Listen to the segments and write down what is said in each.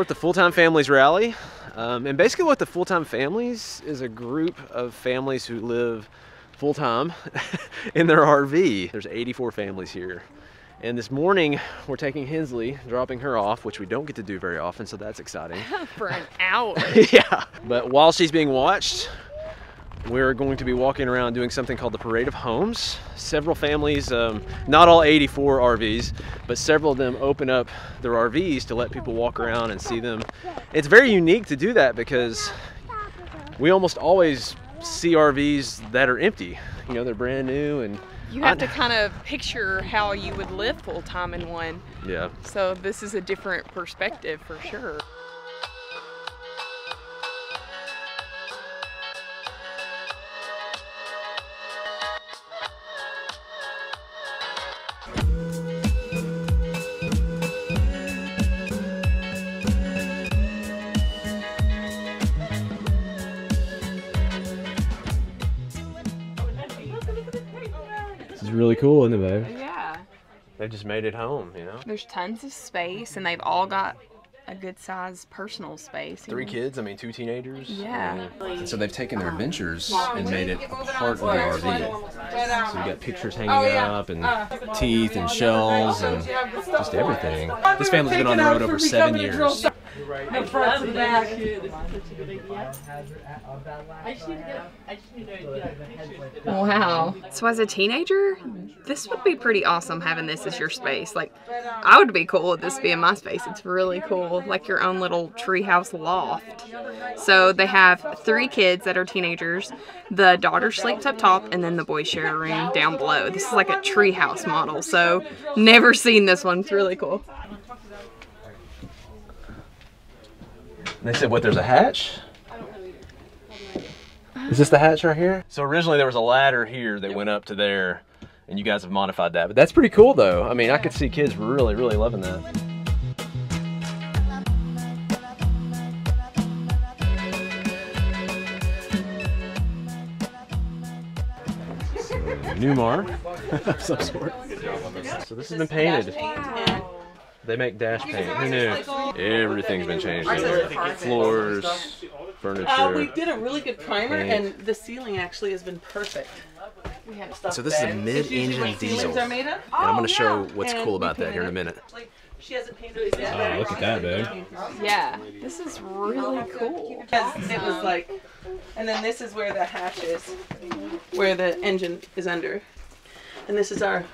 we're at the Full-Time Families Rally. And basically what the Full-Time Families is a group of families who live full-time in their RV. There's 84 families here. And this morning, we're taking Hensley, dropping her off, which we don't get to do very often, so that's exciting. For an hour. Yeah. But while she's being watched, we're going to be walking around doing something called the Parade of Homes. Several families, not all 84 RVs, but several of them open up their RVs to let people walk around and see them. It's very unique to do that because we almost always see RVs that are empty. You know, they're brand new, and you have to kind of picture how you would live full-time in one. Yeah. So this is a different perspective for sure. Really cool, isn't it, babe? Yeah. They just made it home, you know? There's tons of space, and they've all got a good-sized personal space. Three kids, I mean, 2 teenagers. Yeah. And so they've taken their adventures and made it a part of the RV. So we've got pictures hanging up, and teeth, and shells, and just everything. This family's been on the road over 7 years. Wow. So as a teenager, this would be pretty awesome having this as your space. Like, I would be cool with this being my space. It's really cool, like your own little treehouse loft. So they have 3 kids that are teenagers. The daughter sleeps up top, and then the boys share a room down below. This is like a treehouse model, so never seen this one. It's really cool. They said, what, there's a hatch? I don't know either. Is this the hatch right here? So originally there was a ladder here that went up to there, and you guys have modified that. But that's pretty cool, though. I mean, I could see kids really, really loving that. So, Newmar of some sort. So this has been painted. Wow. They make dash paint. Who knew? Everything's been changed in there. Floors, furniture. We did a really good primer, and the ceiling actually has been perfect. We have stuff. So this is a mid-engine diesel, and I'm going to show what's cool about that here in a minute. She hasn't painted it yet. Oh, look at that, babe. Yeah, this is really cool. It was like, and then this is where the hatch is, where the engine is under, and this is our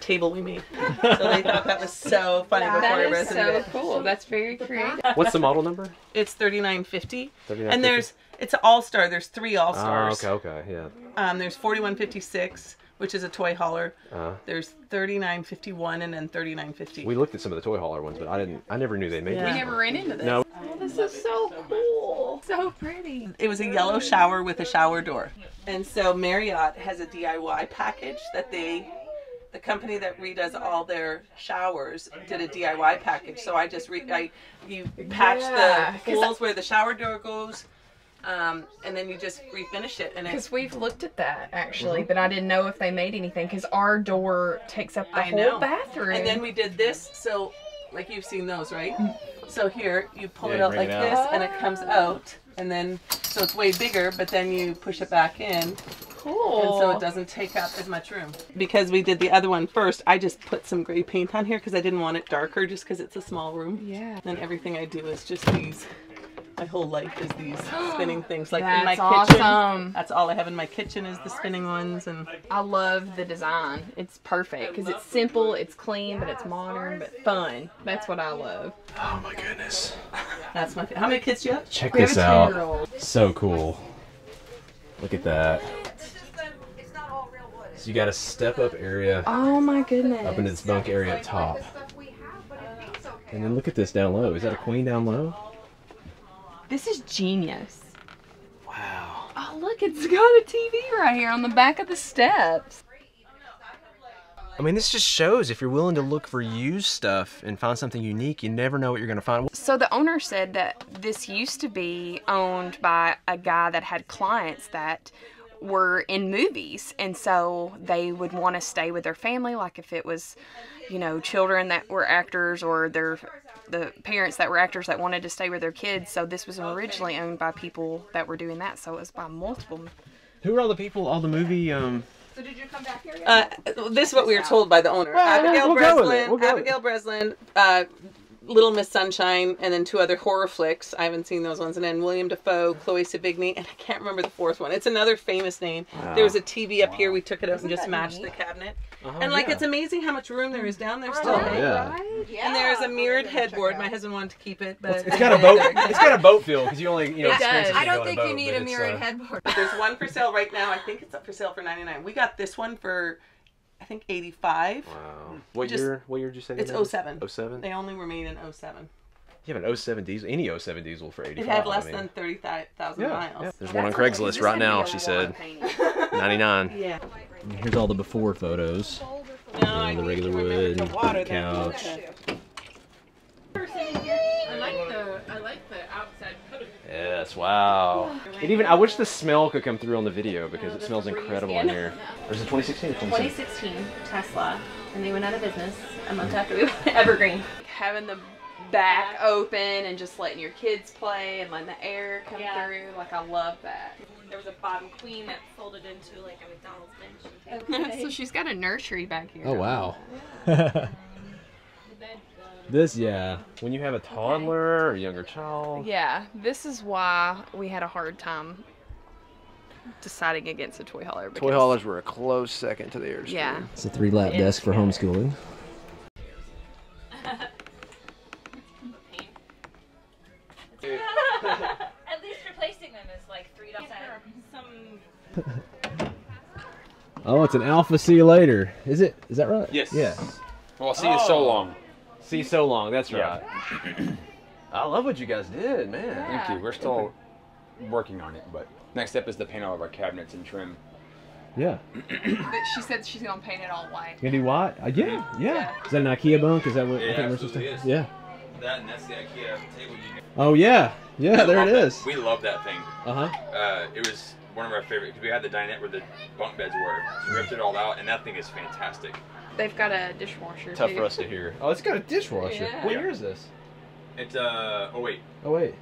table we made. So they thought that was so funny before I read it. That is so cool. That's very creative. What's the model number? It's 3950. 3950. And it's an All-Star. There's 3 All-Stars. Oh, okay, yeah. There's 4156, which is a Toy Hauler. There's 3951 and then 3950. We looked at some of the Toy Hauler ones, but I never knew they made it. We never ran into this. No. Oh, this is so cool. So pretty. It was a yellow shower with a shower door. And so Marriott has a DIY package that the company that redoes all their showers did a DIY package, so I just you patch the holes where the shower door goes, and then you just refinish it. And because we've looked at that actually, but I didn't know if they made anything because our door takes up the whole bathroom. And then we did this, so like you've seen those, right? So here you pull it out like this, and it comes out, and then so it's way bigger, but then you push it back in. Cool. And so it doesn't take up as much room. Because we did the other one first, I just put some gray paint on here because I didn't want it darker just because it's a small room. Yeah. And everything I do is just these. My whole life is these spinning things. Like that's in my kitchen. Awesome. That's all I have in my kitchen is the spinning ones. And I love the design. It's perfect because it's simple, it's clean, but it's modern, but fun. That's what I love. Oh my goodness. That's my favorite. How many kids do you have? Check this out. So cool. Look at that. So you got a step-up area. Oh my goodness! Up into this bunk area up top, and then look at this down low. Is that a queen down low? This is genius. Wow! Oh look, it's got a TV right here on the back of the steps. I mean, this just shows if you're willing to look for used stuff and find something unique, you never know what you're going to find. So the owner said that this used to be owned by a guy that had clients that were in movies, and so they would want to stay with their family, like if it was, you know, children that were actors or their the parents that were actors that wanted to stay with their kids. So this was originally owned by people that were doing that. So it was by multiple. Who are all the people, all the movie? So did you come back here yet? This is what we were told by the owner. Well, Abigail Breslin, Little Miss Sunshine, and then two other horror flicks. I haven't seen those ones. And then William Dafoe, Chloe Sevigny, and I can't remember the fourth one. It's another famous name. Wow. There was a TV up here. We took it up and just matched the cabinet. And like, it's amazing how much room there is down there still. And there's a mirrored headboard. My husband wanted to keep it, but it's got a boat. It's got a boat feel because you only experience it. I don't think you need a mirrored headboard. There's one for sale right now. I think it's up for sale for $99. We got this one for, I think, $85. Wow. What year did you say? It's 07. 07? They only remain in 07. You have an 07 diesel, any 07 diesel for $85. It had less than 30,000 miles. Yeah. There's one on Craigslist right now, she said. 99. Yeah. Here's all the before photos. The regular wood, the couch. I like the outside photo. Yes, wow. It even, I wish the smell could come through on the video because it smells incredible in here. There's a 2016. 2016 Tesla, and they went out of business a month after we went to Evergreen. Having the back open and just letting your kids play and letting the air come through, like I love that. There was a bottom queen that folded into like a McDonald's bench. Okay. So she's got a nursery back here. Oh wow. Yeah. This, yeah, when you have a toddler or a younger child. Yeah, this is why we had a hard time deciding against the Toy Hauler. Toy Haulers were a close second to the Airstream. Yeah. It's a 3-lap desk for homeschooling. At least replacing them is like $3. Oh, it's an Alpha. See you later. Is it? Is that right? Yes. Yeah. Well, see you so long. See so long, that's right. Yeah. I love what you guys did, man. Yeah. Thank you. We're still working on it, but next step is to paint all of our cabinets and trim. Yeah. But she said she's going to paint it all white. Going to do white? Yeah. Is that an IKEA bunk? Is that what I think we're supposed to do? Yeah. That, and that's the IKEA table you get. Oh, yeah. Yeah, there it is. We love that thing. It was one of our favorite, because we had the dinette where the bunk beds were. So we ripped it all out, and that thing is fantastic. They've got a dishwasher. Tough for us to hear. Oh, it's got a dishwasher. Yeah. What year is this? It's, oh, wait. Oh, wait.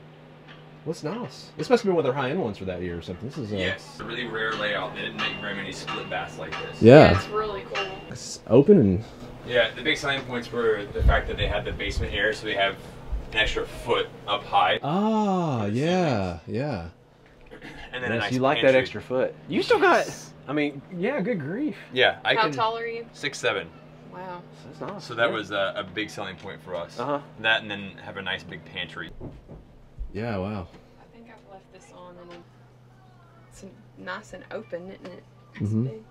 What's nice? This must be one of their high-end ones for that year or something. This is yes, a really rare layout. They didn't make very many split baths like this. Yeah. It's really cool. It's open and... Yeah, the big selling points were the fact that they had the basement air, so they have an extra foot up high. Ah, yeah, yeah. And then nice, you like pantry. That extra foot. You still got... I mean, yeah, good grief. Yeah, how tall are you? 6'7". Wow. So that's awesome. So that was a big selling point for us. That and then have a nice big pantry. Yeah, wow. I think I've left this on, and it's nice and open, isn't it? It's big.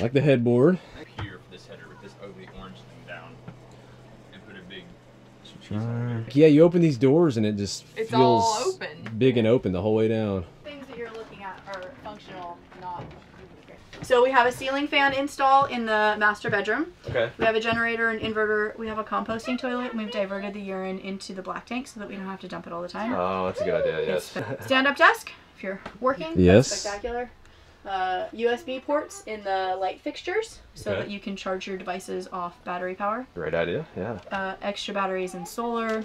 Like the headboard. Here for this header with this ugly orange thing down, and put a big. Yeah, you open these doors and it just feels all open, big and open the whole way down. Things that you're looking at are functional, not. So we have a ceiling fan install in the master bedroom. Okay. We have a generator, an inverter. We have a composting toilet, and we've diverted the urine into the black tank so that we don't have to dump it all the time. Oh, that's a good idea, yes. Stand-up desk if you're working. Yes. That's spectacular. USB ports in the light fixtures so that you can charge your devices off battery power. Great idea, yeah. Extra batteries and solar.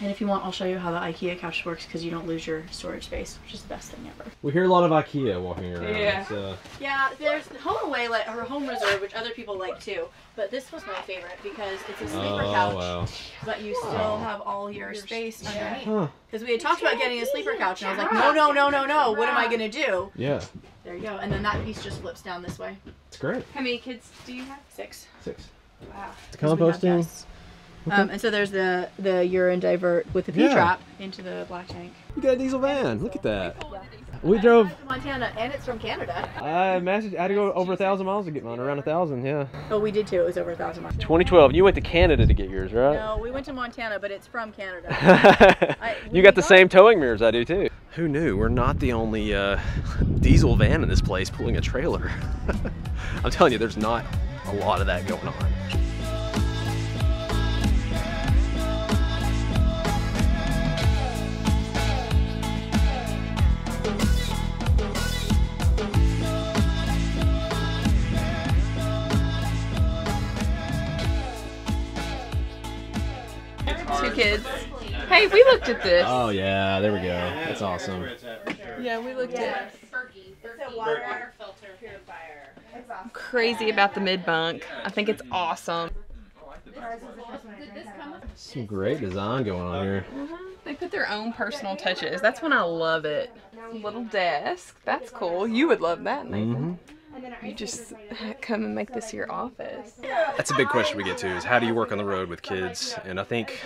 And if you want, I'll show you how the IKEA couch works because you don't lose your storage space, which is the best thing ever. We hear a lot of IKEA walking around. Yeah, yeah, there's HomeAway, like, or Home Reserve, which other people like too. But this was my favorite because it's a sleeper couch, but you still have all your space underneath. Because we had talked about getting a sleeper couch, and I was like, no, what am I going to do? Yeah. There you go. And then that piece just flips down this way. It's great. How many kids do you have? 6. Wow. The composting. And so there's the urine divert with the P-trap into the black tank. You got a diesel van. Look at that. Yeah. We drove Montana, and it's from Canada. I had to go over 1,000 miles to get mine, around 1,000, yeah. Oh, we did too. It was over 1,000 miles. 2012. You went to Canada to get yours, right? No, we went to Montana, but it's from Canada. You got the same towing mirrors I do too. Who knew? We're not the only diesel van in this place pulling a trailer. I'm telling you, there's not a lot of that going on. kids. Hey, we looked at this. Oh, yeah, there we go. That's awesome. Yeah, we looked at it. It's a water filter purifier. It's awesome. I'm crazy about the mid-bunk. I think it's awesome. Some great design going on here. They put their own personal touches. That's when I love it. Little desk. That's cool. You would love that, Nathan. You just come and make this your office. That's a big question we get to is how do you work on the road with kids? And I think,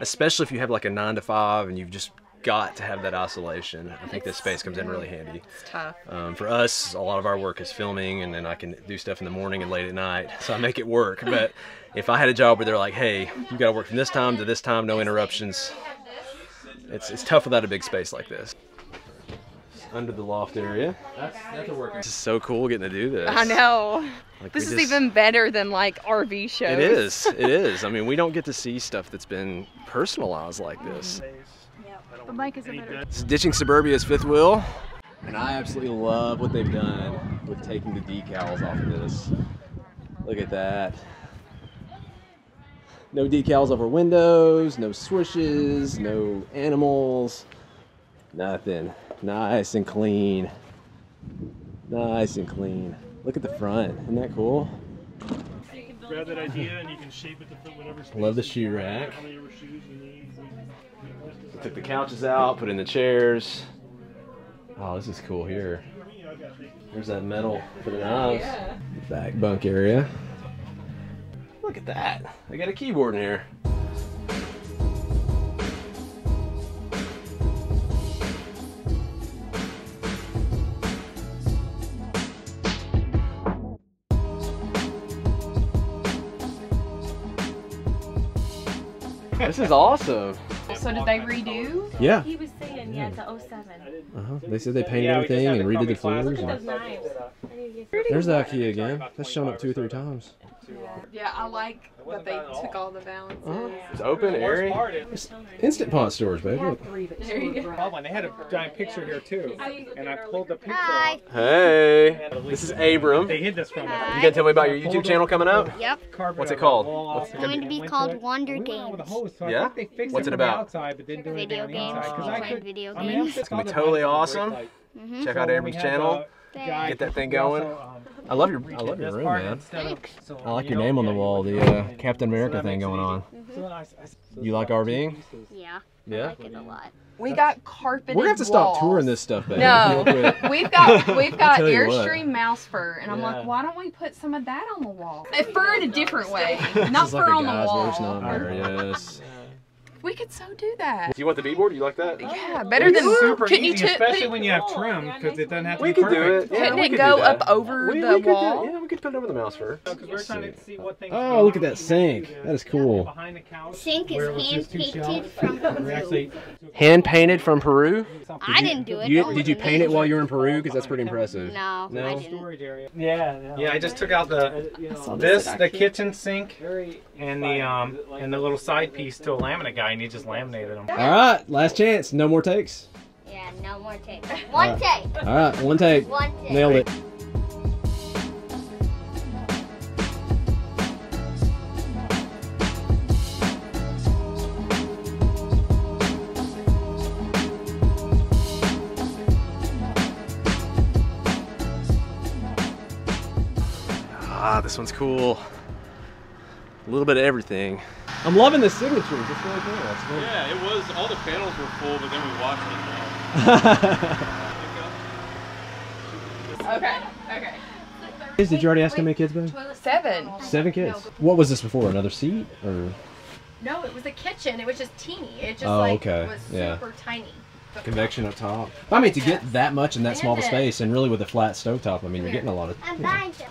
especially if you have like a 9 to 5 and you've just got to have that isolation, I think this space comes in really handy. It's tough. For us, a lot of our work is filming, and then I can do stuff in the morning and late at night, so I make it work. But if I had a job where they're like, hey, you gotta work from this time to this time, no interruptions, it's tough without a big space like this. Under the loft area. That's a workout. This is so cool getting to do this. I know. Like this is even better than like RV shows. It is. It is. I mean, we don't get to see stuff that's been personalized like this. Yep. The mic is better. This is Ditching Suburbia's fifth wheel. And I absolutely love what they've done with taking the decals off of this. Look at that. No decals over windows, no swishes, no animals, nothing. Nice and clean. Nice and clean. Look at the front. Isn't that cool? Grab that idea and you can shape it to fit whatever space. Love the shoe rack. I took the couches out, put in the chairs. Oh, this is cool here. There's that metal for the knives. Yeah. Back bunk area. Look at that. I got a keyboard in here. This is awesome. So did they redo? Yeah. He was saying, yeah, it's a 07. They said they painted everything and redid the floors. There's the IKEA again. That's shown up 2 or 3 times. Yeah, I like that they took all the balance. It's open, airy. It's instant pot storage, baby. Look. There you go. They had a giant picture here too, and I pulled the picture out. Hey, this is Abram. They hid this from us. You gonna tell me about your YouTube channel coming out? Yep. What's it called? It's going to be called Wonder Games. Yeah. What's it about? Video games. Video games. It's gonna be totally awesome. Check out Abram's channel. Get that thing going. I love your room, man. I like your name on the wall, the Captain America thing going on. You like RVing? Yeah. Yeah. I like it a lot. We got carpeted walls. We're gonna have to stop touring this stuff, baby. No, we've got Airstream mouse fur, and I'm like, why don't we put some of that on the wall? Fur in a different way, not fur on the wall. We could so do that. Do you want the beadboard? Do you like that? Yeah, better than super easy, especially when you have trim, because it doesn't have to be perfect. Couldn't it go up over the wall? Yeah, we could put it over the mouse fur. Oh, look at that sink. That is cool. Sink is hand-painted from Peru. Hand-painted from Peru? I didn't do it. Did you paint it while you were in Peru? Because that's pretty impressive. No, I didn't. Yeah, I just took out the kitchen sink and the little side piece to a laminate guy. And he just laminated them. All right, last chance. No more takes. Yeah, no more takes. One take. All right, one take. One take. Nailed it. Ah, this one's cool. A little bit of everything. I'm loving the signatures. It's really cool. That's cool. Yeah, it was. All the panels were full, but then we washed it down. Okay. Did you already ask how many kids, babe? 7. 7 kids. What was this before? Another seat or? No, it was a kitchen. It was just teeny. It just was super tiny. Convection up top. I mean, to get that much in that small of a space, and really with a flat stove top, I mean, you're getting a lot of.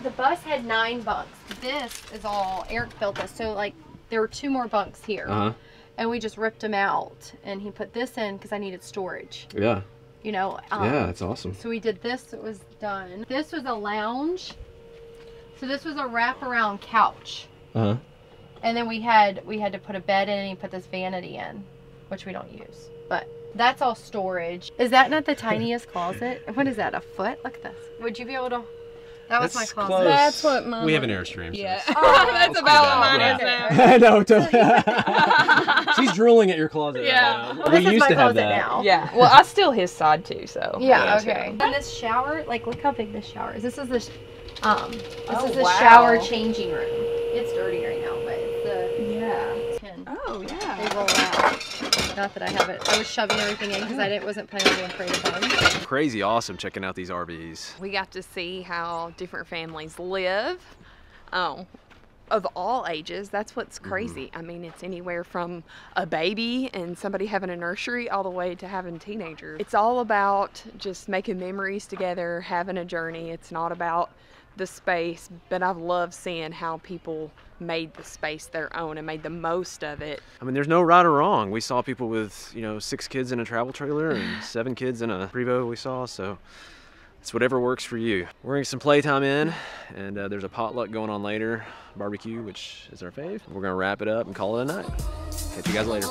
The bus had 9 bunks. This is all Eric built this, so like. There were 2 more bunks here, and we just ripped them out, and he put this in because I needed storage. Yeah. You know. Yeah, that's awesome. So we did this. It was done. This was a lounge. So this was a wraparound couch. And then we had to put a bed in, and he put this vanity in, which we don't use, but that's all storage. Is that not the tiniest closet? What is that? A foot? Look at this. Would you be able to? That was my closet. Close. That's what mine. We have an Airstream. Yeah. Oh, that's about what mine is now. I know, totally. She's drooling at your closet. Yeah. Right now. Well, we used to have that. Now. Yeah. Well, I still his side too, so. Yeah, okay. And this shower, like, look how big this shower is. This is the shower changing room. It's dirty right now, but it's the Oh yeah. They roll out. Not that I have it. I was shoving everything in because I wasn't planning on doing creative home. Crazy awesome checking out these RVs. We got to see how different families live. Of all ages. That's what's crazy. I mean, it's anywhere from a baby and somebody having a nursery all the way to having teenagers. It's all about just making memories together, having a journey. It's not about the space, but I've loved seeing how people made the space their own and made the most of it. I mean, there's no right or wrong. We saw people with, you know, 6 kids in a travel trailer and 7 kids in a Prevost we saw, so it's whatever works for you. We're getting some playtime in, and there's a potluck going on later, barbecue, which is our fave. We're gonna wrap it up and call it a night. Catch you guys later.